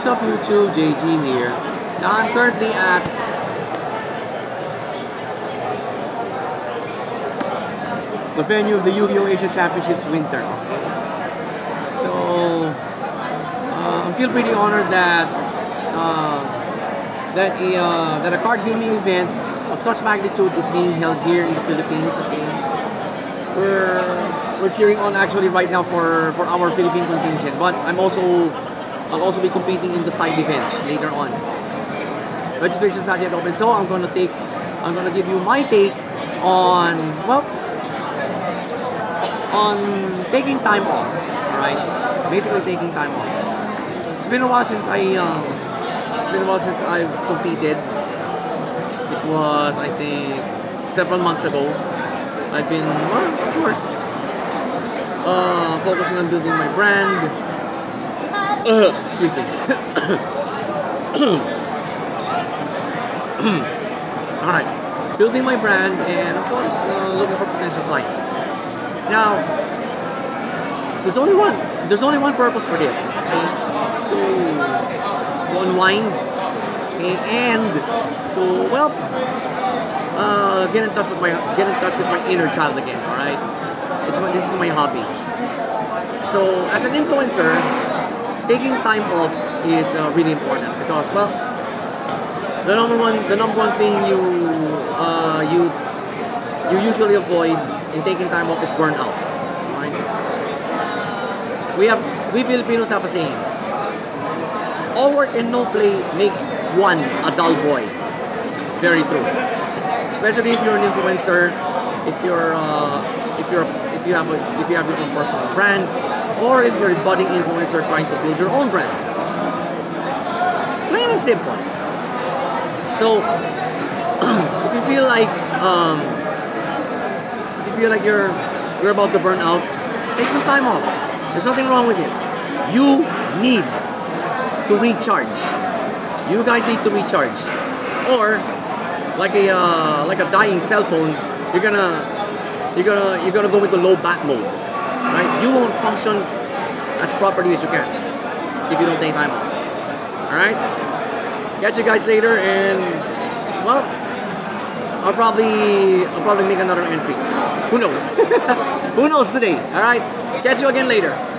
What's up YouTube, JG here. Now I'm currently at the venue of the Yu-Gi-Oh! Asia Championships Winter. So I feel pretty honored that that a card gaming event of such magnitude is being held here in the Philippines. We're cheering on actually right now for our Philippine contingent, but I'll also be competing in the side event later on. Registration's not yet open, so I'm gonna give you my take on taking time off. Alright, basically taking time off. It's been a while since I've competed. It was, I think, several months ago. I've been, well, of course, focusing on building my brand. Excuse me. Alright, building my brand and, of course, looking for potential clients. Now, there's only one purpose for this, okay? To unwind, okay? And to, well, get in touch with my inner child again. All right, this is my hobby. So as an influencer, taking time off is really important because, well, the number one thing you usually avoid in taking time off is burnout. All right, we Filipinos have a saying: all work and no play makes one a dull boy. Very true. Especially if you're an influencer, if you have your own personal brand, or if you're a budding influencer trying to build your own brand. Plain and simple. So if you feel like you're about to burn out, take some time off. There's nothing wrong with it. You need to recharge. You guys need to recharge. Or like a dying cell phone, you're gonna go into low bat mode, right? You won't function as properly as you can if you don't take time off. All right, catch you guys later, and well, I'll probably make another entry. Who knows? Who knows today? All right, catch you again later.